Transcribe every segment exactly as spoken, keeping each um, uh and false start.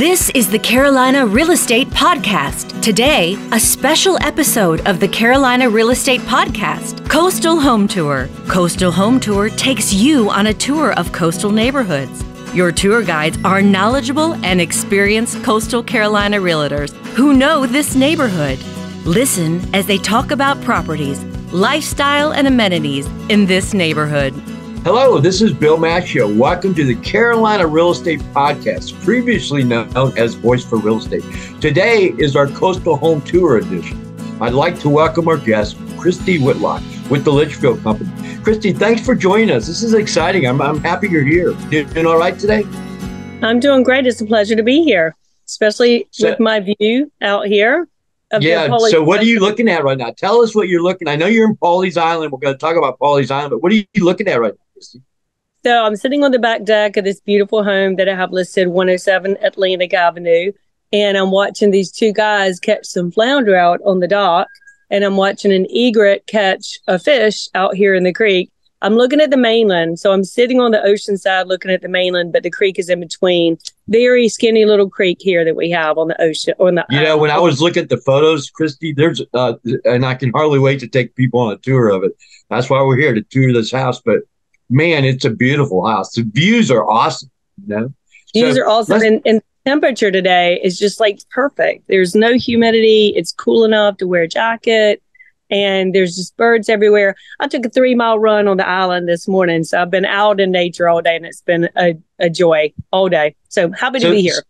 This is the Carolina Real Estate Podcast. Today, a special episode of the Carolina Real Estate Podcast, Coastal Home Tour. Coastal Home Tour takes you on a tour of coastal neighborhoods. Your tour guides are knowledgeable and experienced coastal Carolina realtors who know this neighborhood. Listen as they talk about properties, lifestyle, and amenities in this neighborhood. Hello, this is Bill Macchio. Welcome to the Carolina Real Estate Podcast, previously known as Voice for Real Estate. Today is our Coastal Home Tour edition. I'd like to welcome our guest, Christy Whitlock with The Litchfield Company. Christy, thanks for joining us. This is exciting. I'm, I'm happy you're here. You doing all right today? I'm doing great. It's a pleasure to be here, especially so, with my view out here. Yeah, so what are you looking at right now? Tell us what you're looking at. I know you're in Pawleys Island. We're going to talk about Pawleys Island, but what are you looking at right now? So I'm sitting on the back deck of this beautiful home that I have listed, one oh seven Atlantic Avenue, and I'm watching these two guys catch some flounder out on the dock, and I'm watching an egret catch a fish out here in the creek. I'm looking at the mainland, so I'm sitting on the ocean side looking at the mainland, but the creek is in between. Very skinny little creek here that we have on the ocean. On the you know, when I was looking at the photos, Christy, there's, uh, and I can hardly wait to take people on a tour of it. That's why we're here, to tour this house, but man, it's a beautiful house. The views are awesome. You know? Views so, are awesome. And, and the temperature today is just like perfect. There's no humidity. It's cool enough to wear a jacket. And there's just birds everywhere. I took a three mile run on the island this morning. So I've been out in nature all day and it's been a, a joy all day. So happy so, to be here.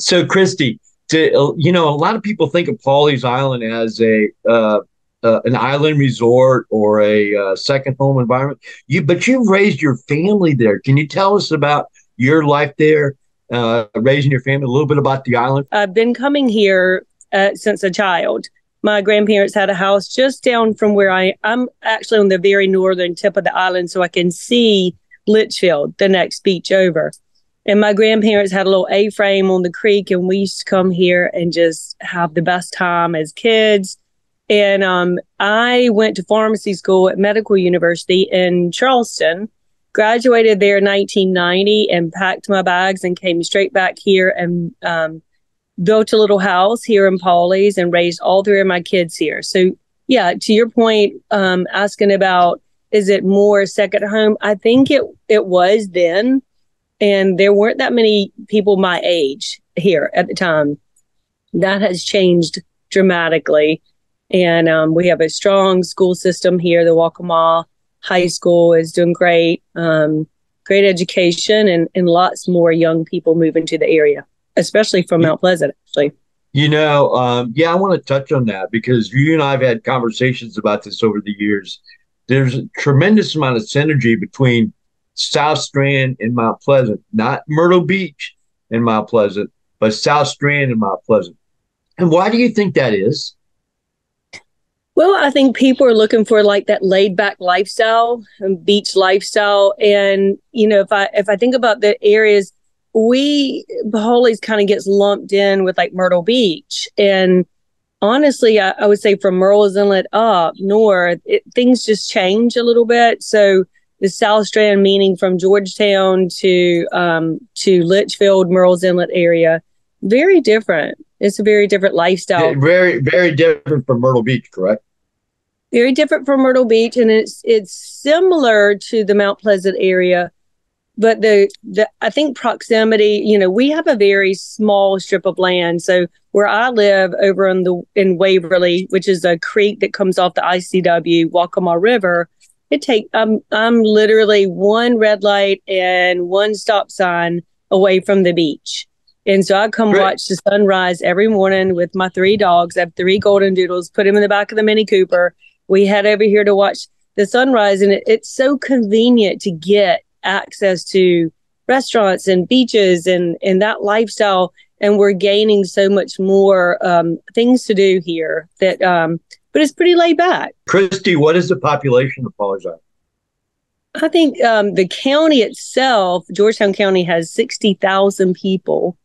So, Christy, to, you know, a lot of people think of Pawleys Island as a, uh, Uh, an island resort or a uh, second home environment. You, but you've raised your family there. Can you tell us about your life there, uh, raising your family, a little bit about the island? I've been coming here uh, since a child. My grandparents had a house just down from where I am. I'm actually on the very northern tip of the island, so I can see Litchfield, the next beach over. And my grandparents had a little A-frame on the creek, and we used to come here and just have the best time as kids. And um, I went to pharmacy school at Medical University in Charleston, graduated there in nineteen ninety and packed my bags and came straight back here and um, built a little house here in Pawleys and raised all three of my kids here. So, yeah, to your point, um, asking about is it more second home? I think it, it was then. And there weren't that many people my age here at the time. That has changed dramatically. And um, we have a strong school system here. The Waccamaw High School is doing great, um, great education, and, and lots more young people moving to the area, especially from Mount Pleasant, actually. You know, um, yeah, I want to touch on that because you and I have had conversations about this over the years. There's a tremendous amount of synergy between South Strand and Mount Pleasant, not Myrtle Beach and Mount Pleasant, but South Strand and Mount Pleasant. And why do you think that is? Well, I think people are looking for like that laid back lifestyle and beach lifestyle. And, you know, if I if I think about the areas, we Pawleys kind of gets lumped in with like Myrtle Beach. And honestly, I, I would say from Murrells Inlet up north, it, things just change a little bit. So the South Strand, meaning from Georgetown to um, to Litchfield, Murrells Inlet area, very different. It's a very different lifestyle. Very, very different from Myrtle Beach, correct? Very different from Myrtle Beach, and it's it's similar to the Mount Pleasant area, but the, the I think proximity, you know, we have a very small strip of land. So where I live over in the in Waverly, which is a creek that comes off the I C W Waccamaw River, it take I'm I'm literally one red light and one stop sign away from the beach. And so I come Great. watch the sunrise every morning with my three dogs. I have three golden doodles, put them in the back of the Mini Cooper. We head over here to watch the sunrise, and it, it's so convenient to get access to restaurants and beaches and, and that lifestyle. And we're gaining so much more um, things to do here that, um, but it's pretty laid back. Christy, what is the population of Pawleys Island? I think um, the county itself, Georgetown County, has sixty thousand people.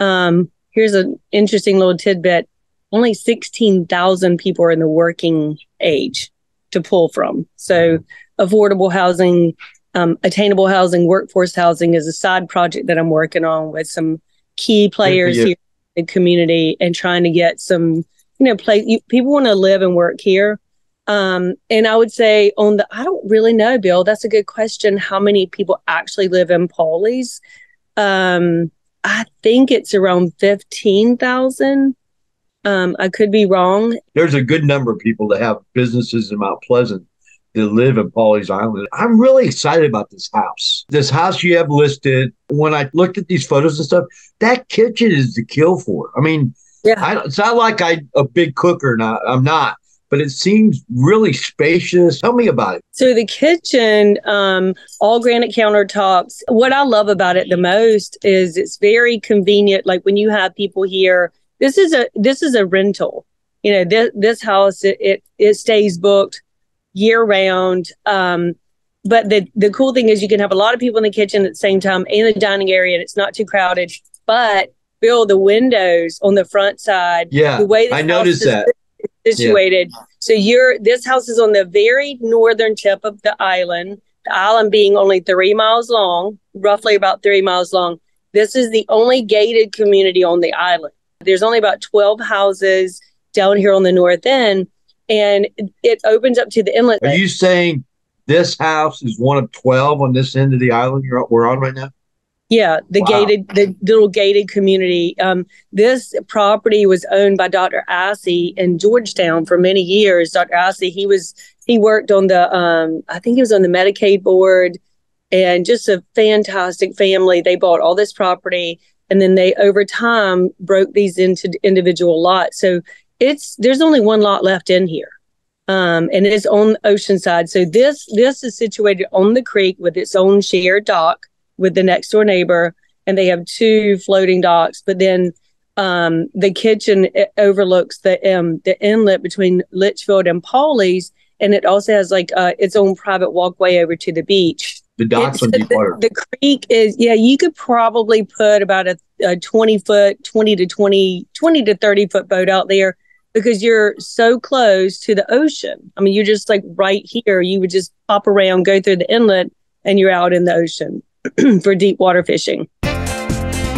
Um, here's an interesting little tidbit. Only sixteen thousand people are in the working age to pull from. So affordable housing, um, attainable housing, workforce housing is a side project that I'm working on with some key players here in the community and trying to get some, you know, play. You, people want to live and work here. Um, and I would say on the, I don't really know, Bill, that's a good question. How many people actually live in Pawleys? Um, I think it's around fifteen thousand. Um, I could be wrong. There's a good number of people that have businesses in Mount Pleasant that live in Pawleys Island. I'm really excited about this house. This house you have listed, when I looked at these photos and stuff, that kitchen is the kill for. I mean, yeah. I, it's not like I'm a big cooker. Not, I'm not. But it seems really spacious. Tell me about it. So the kitchen, um, all granite countertops. What I love about it the most is it's very convenient. Like when you have people here, this is a this is a rental. You know, th- this house, it, it it stays booked year round. Um, but the, the cool thing is you can have a lot of people in the kitchen at the same time and the dining area, and it's not too crowded. But, Bill, the windows on the front side. Yeah, the way I noticed that. Situated. Yeah. So you're, this house is on the very northern tip of the island, the island being only three miles long, roughly about three miles long. This is the only gated community on the island. There's only about twelve houses down here on the north end, and it opens up to the inlet. Are you saying this house is one of twelve on this end of the island you're, we're on right now? Yeah, the wow. gated, the little gated community. Um, this property was owned by Doctor Assey in Georgetown for many years. Doctor Assey, he was he worked on the, um, I think he was on the Medicaid board, and just a fantastic family. They bought all this property, and then they over time broke these into individual lots. So it's there's only one lot left in here, um, and it's on the ocean side. So this this is situated on the creek with its own shared dock with the next door neighbor, and they have two floating docks. But then um, the kitchen overlooks the um, the inlet between Litchfield and Pawleys, and it also has like uh, its own private walkway over to the beach. The docks on deep water. The creek is yeah. You could probably put about a, a twenty foot, twenty to twenty, twenty to thirty foot boat out there because you're so close to the ocean. I mean, you're just like right here. You would just pop around, go through the inlet, and you're out in the ocean. For deep water fishing.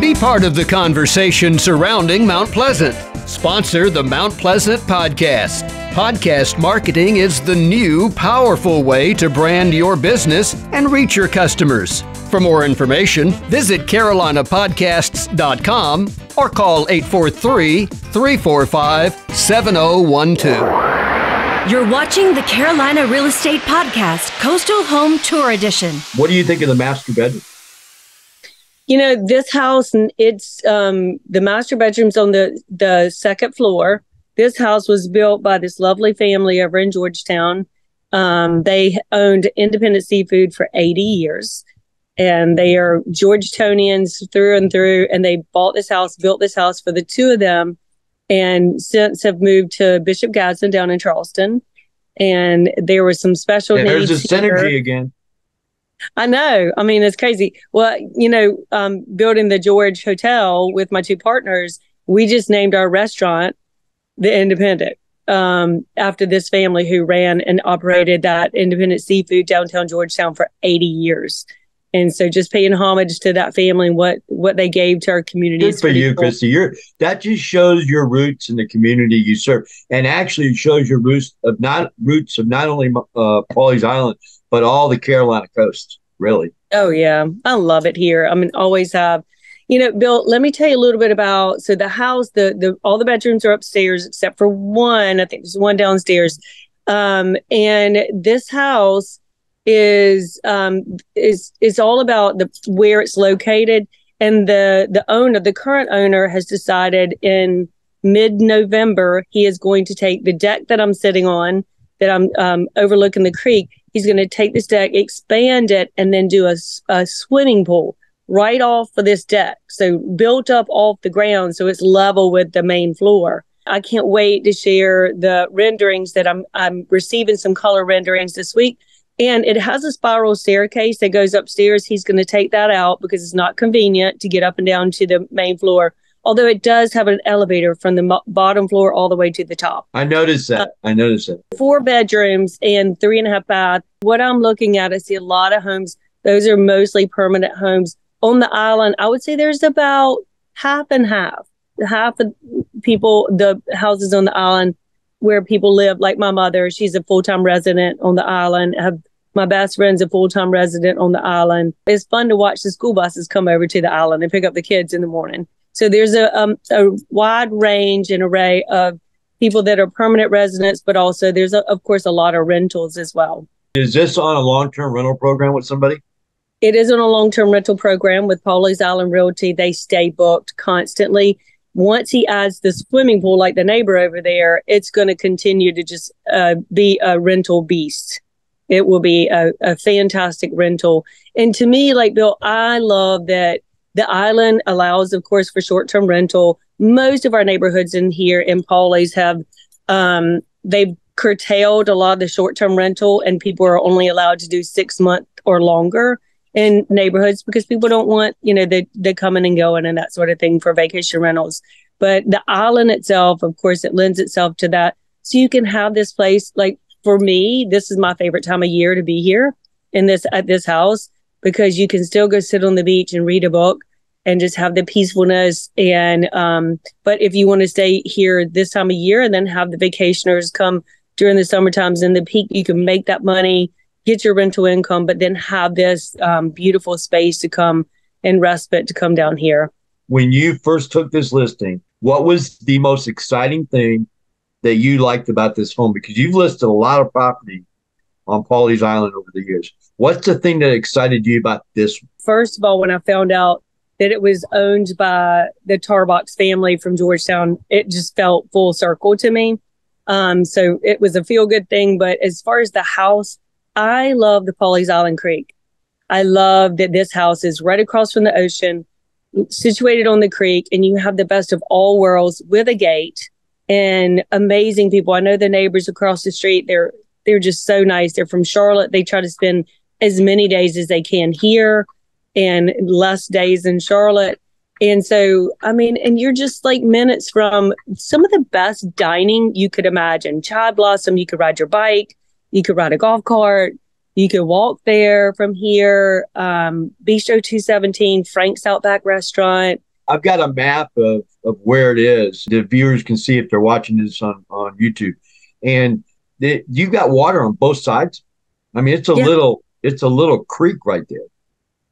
Be part of the conversation surrounding Mount Pleasant. Sponsor the Mount Pleasant Podcast. Podcast marketing is the new, powerful way to brand your business and reach your customers. For more information, visit carolina podcasts dot com or call eight four three, three four five, seven zero one two. You're watching the Carolina Real Estate Podcast, Coastal Home Tour Edition. What do you think of the master bedroom? You know, this house, it's um, the master bedroom's on the, the second floor. This house was built by this lovely family over in Georgetown. Um, they owned Independent Seafood for eighty years, and they are Georgetownians through and through, and they bought this house, built this house for the two of them. And since have moved to Bishop Gadsden down in Charleston. And there was some special yeah, needs. There's a synergy again. I know. I mean, it's crazy. Well, you know, um, building the George Hotel with my two partners, we just named our restaurant The Independent um, after this family who ran and operated that Independent Seafood downtown Georgetown for eighty years. And so just paying homage to that family and what, what they gave to our community. Good for you, cool. Christy. You're, that just shows your roots in the community you serve. And actually shows your roots of not roots of not only uh, Pawleys Island, but all the Carolina coast, really. Oh, yeah. I love it here. I mean, always have. You know, Bill, let me tell you a little bit about, so the house, the the all the bedrooms are upstairs except for one. I think there's one downstairs. Um, and this house is um is is all about the where it's located, and the the owner the current owner has decided in mid-November he is going to take the deck that I'm sitting on, that I'm um overlooking the creek. He's going to take this deck, expand it, and then do a, a swimming pool right off of this deck, so built up off the ground so it's level with the main floor. I can't wait to share the renderings that I'm I'm receiving some color renderings this week. And it has a spiral staircase that goes upstairs. He's going to take that out because it's not convenient to get up and down to the main floor. Although it does have an elevator from the mo- bottom floor all the way to the top. I noticed that. Uh, I noticed that. Four bedrooms and three and a half baths. What I'm looking at, I see a lot of homes. Those are mostly permanent homes. On the island, I would say there's about half and half. Half of people, the houses on the island where people live, like my mother, she's a full-time resident on the island. Have, my best friend's a full-time resident on the island. It's fun to watch the school buses come over to the island and pick up the kids in the morning. So there's a, um, a wide range and array of people that are permanent residents, but also there's, a, of course, a lot of rentals as well. Is this on a long-term rental program with somebody? It is on a long-term rental program with Pawleys Island Realty. They stay booked constantly. Once he adds the swimming pool, like the neighbor over there, it's going to continue to just uh, be a rental beast. It will be a, a fantastic rental. And to me, like Bill, I love that the island allows, of course, for short-term rental. Most of our neighborhoods in here in Pawleys have, um, they've curtailed a lot of the short-term rental, and people are only allowed to do six months or longer in neighborhoods because people don't want, you know, the, the coming and going and that sort of thing for vacation rentals. But the island itself, of course, it lends itself to that. So you can have this place, like for me, this is my favorite time of year to be here in this at this house, because you can still go sit on the beach and read a book and just have the peacefulness. And um, but if you want to stay here this time of year and then have the vacationers come during the summer times in the peak, you can make that money, get your rental income, but then have this um, beautiful space to come and respite to come down here. When you first took this listing, what was the most exciting thing that you liked about this home? Because you've listed a lot of property on Pawleys Island over the years. What's the thing that excited you about this? First of all, when I found out that it was owned by the Tarbox family from Georgetown, it just felt full circle to me. Um, so it was a feel-good thing. But as far as the house, I love the Pawleys Island Creek. I love that this house is right across from the ocean, situated on the creek, and you have the best of all worlds with a gate and amazing people. I know the neighbors across the street, they're they're just so nice. They're from Charlotte. They try to spend as many days as they can here and less days in Charlotte. And so, I mean, and you're just like minutes from some of the best dining you could imagine. Chadblossom, you could ride your bike. You could ride a golf cart. You could walk there from here. Um, Bistro two seventeen, Frank's Outback Restaurant. I've got a map of, of where it is. The viewers can see if they're watching this on, on YouTube. And it, you've got water on both sides. I mean, it's a yeah. little it's a little creek right there.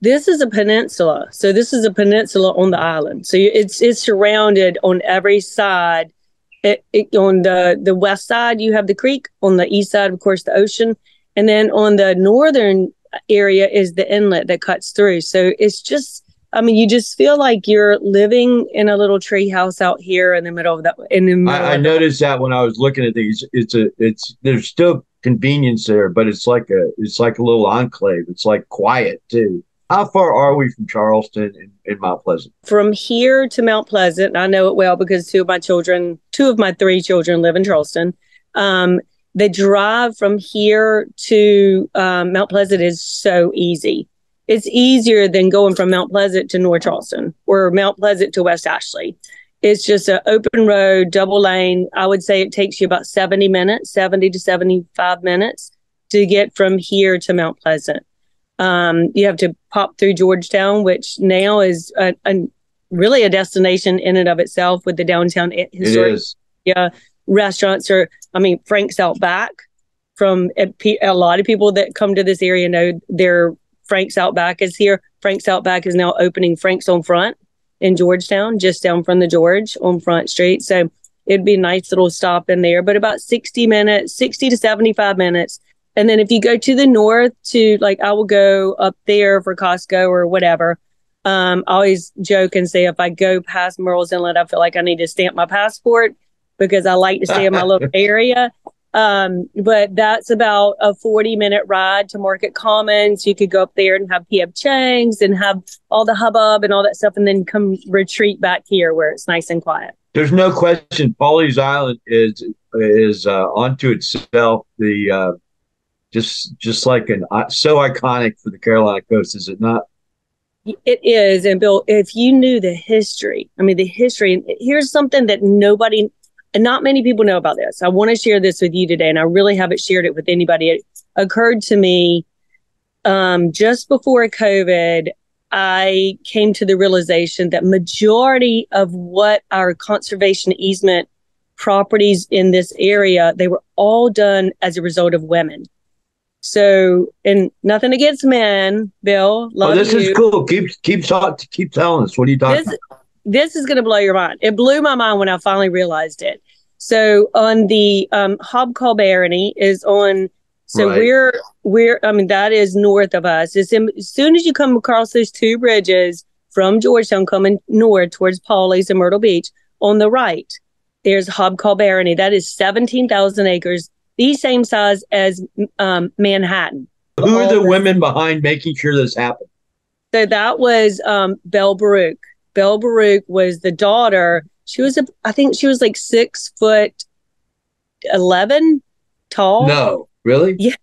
This is a peninsula. So this is a peninsula on the island. So it's it's surrounded on every side. It, it, on the, the west side, you have the creek. On the east side, of course, the ocean. And then on the northern area is the inlet that cuts through. So it's just, I mean, you just feel like you're living in a little tree house out here in the middle of that. In the middle I, I noticed that when I was looking at these, it's a, it's there's still convenience there, but it's like a, it's like a little enclave. It's like quiet too. How far are we from Charleston and, and Mount Pleasant? From here to Mount Pleasant, I know it well because two of my children, two of my three children live in Charleston. Um, the drive from here to um, Mount Pleasant is so easy. It's easier than going from Mount Pleasant to North Charleston or Mount Pleasant to West Ashley. It's just an open road, double lane. I would say it takes you about seventy minutes, seventy to seventy-five minutes to get from here to Mount Pleasant. Um, you have to pop through Georgetown, which now is a, a, really a destination in and of itself with the downtown historic yeah, restaurants. Or I mean, Frank's Outback. From a, a lot of people that come to this area know their Frank's Outback is here. Frank's Outback is now opening Frank's on Front in Georgetown, just down from the George on Front Street. So it'd be a nice little stop in there. But about sixty minutes, sixty to seventy-five minutes. And then if you go to the north to, like, I will go up there for Costco or whatever. Um, I always joke and say if I go past Murrells Inlet, I feel like I need to stamp my passport because I like to stay in my little area. Um, but that's about a forty minute ride to Market Commons. You could go up there and have P F Chang's and have all the hubbub and all that stuff, and then come retreat back here where it's nice and quiet. There's no question Pawleys Island is, is uh, onto itself the... Uh, Just just like an so iconic for the Carolina coast, is it not? It is. And Bill, if you knew the history, I mean, the history, and here's something that nobody, and not many people know about this. I want to share this with you today, and I really haven't shared it with anybody. It occurred to me um, just before COVID, I came to the realization that majority of what our conservation easement properties in this area, they were all done as a result of women. So, and nothing against men, Bill. Love oh, this you. Is cool. Keep keep talk, keep telling us. What are you talking this, about? This is going to blow your mind. It blew my mind when I finally realized it. So on the um, Hobcaw Barony is on. So right. we're we're. I mean, that is north of us. It's in, as soon as you come across those two bridges from Georgetown coming north towards Pawleys and Myrtle Beach, on the right there's Hobcaw Barony. That is seventeen thousand acres. The same size as um, Manhattan. Who are the women behind making sure this happened? So that was um, Belle Baruch. Belle Baruch was the daughter. She was, a, I think she was like six foot eleven tall. No, really? Yeah.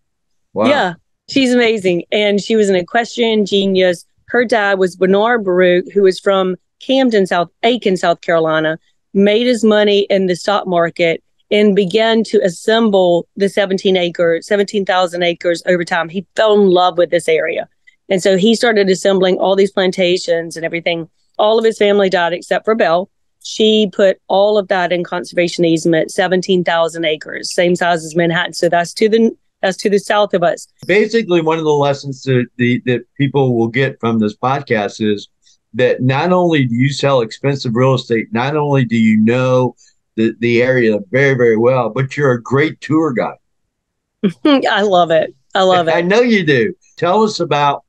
Wow. Yeah, she's amazing. And she was an equestrian genius. Her dad was Bernard Baruch, who was from Camden, South Aiken, South Carolina, made his money in the stock market and began to assemble the seventeen acres, seventeen thousand acres over time. He fell in love with this area. And so he started assembling all these plantations and everything. All of his family died except for Belle. She put all of that in conservation easement, seventeen thousand acres, same size as Manhattan. So that's to the that's to the south of us. Basically, one of the lessons that, the, that people will get from this podcast is that not only do you sell expensive real estate, not only do you know The, the area very, very well, but you're a great tour guide. I love it. I love it. I know you do. Tell us about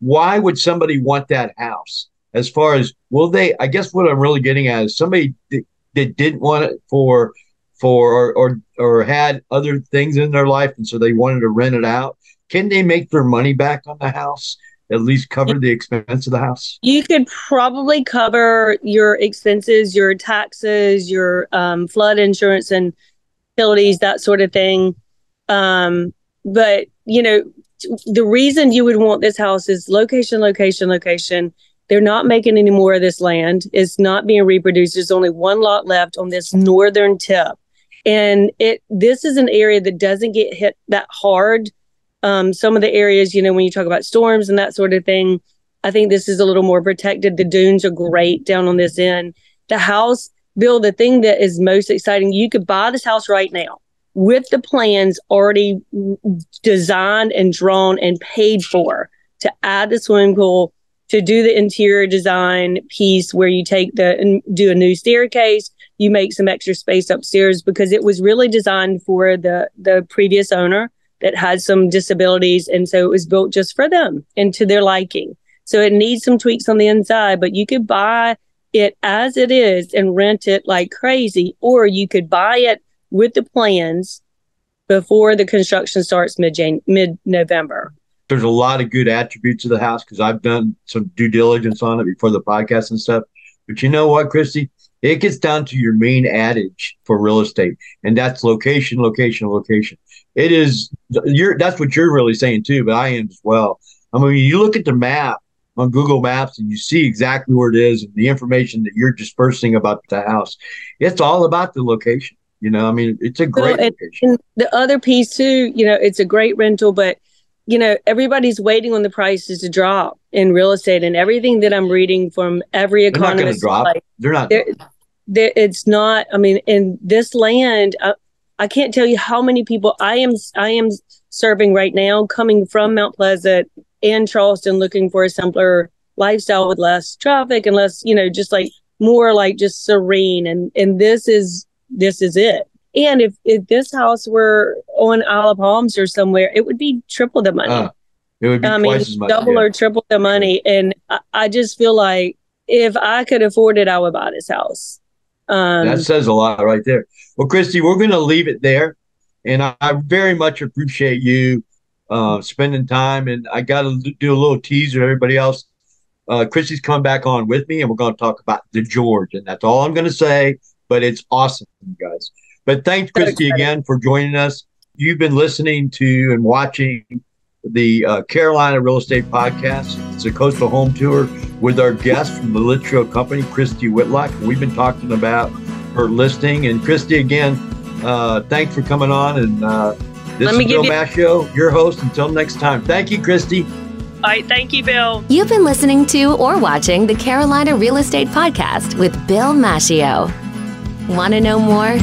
why would somebody want that house? As far as, will they, I guess what I'm really getting at is somebody th- that didn't want it for, for, or, or, or had other things in their life. And so they wanted to rent it out. Can they make their money back on the house? At least cover the expense of the house? You could probably cover your expenses, your taxes, your um, flood insurance and utilities, that sort of thing. Um, but, you know, the reason you would want this house is location, location, location. They're not making any more of this land. It's not being reproduced. There's only one lot left on this northern tip. And it this is an area that doesn't get hit that hard. Um, some of the areas, you know, when you talk about storms and that sort of thing, I think this is a little more protected. The dunes are great down on this end. The house, Bill, the thing that is most exciting, you could buy this house right now with the plans already designed and drawn and paid for to add the swimming pool, to do the interior design piece where you take the and do a new staircase, you make some extra space upstairs because it was really designed for the the previous owner that had some disabilities. And so it was built just for them and to their liking. So it needs some tweaks on the inside, but you could buy it as it is and rent it like crazy, or you could buy it with the plans before the construction starts mid-Jan- mid-November. There's a lot of good attributes of the house because I've done some due diligence on it before the podcast and stuff. But you know what, Christy? It gets down to your main adage for real estate, and that's location, location, location. It is you're that's what you're really saying too, but I am as well. I mean, you look at the map on Google Maps and you see exactly where it is and the information that you're dispersing about the house. It's all about the location. You know, I mean, it's a great well, and, location. And the other piece too, you know, it's a great rental, but you know, everybody's waiting on the prices to drop in real estate, and everything that I'm reading from every economist. They're not going to drop. They're not. They're, they're, it's not. I mean, in this land. I, I can't tell you how many people I am I am serving right now coming from Mount Pleasant and Charleston looking for a simpler lifestyle with less traffic and less, you know, just like more like just serene. And and this is this is it. And if, if this house were on Isle of Palms or somewhere, it would be triple the money. Uh, it would be I twice mean, as much. Double yeah. or triple the money. And I, I just feel like if I could afford it, I would buy this house. Um, that says a lot right there. Well, Christy, we're going to leave it there. And I, I very much appreciate you uh, spending time. And I got to do a little teaser to everybody else. Uh, Christy's come back on with me, and we're going to talk about the George. And that's all I'm going to say, but it's awesome, you guys. But thanks, Christy, again for joining us. You've been listening to and watching the uh, Carolina Real Estate Podcast. It's a coastal home tour with our guest from the Litchfield Company, Christy Whitlock. We've been talking about her listing. And Christy, again, uh, thanks for coming on. And uh, this is Bill Macchio, your host. Until next time. Thank you, Christy. All right, thank you, Bill. You've been listening to or watching the Carolina Real Estate Podcast with Bill Macchio. Want to know more?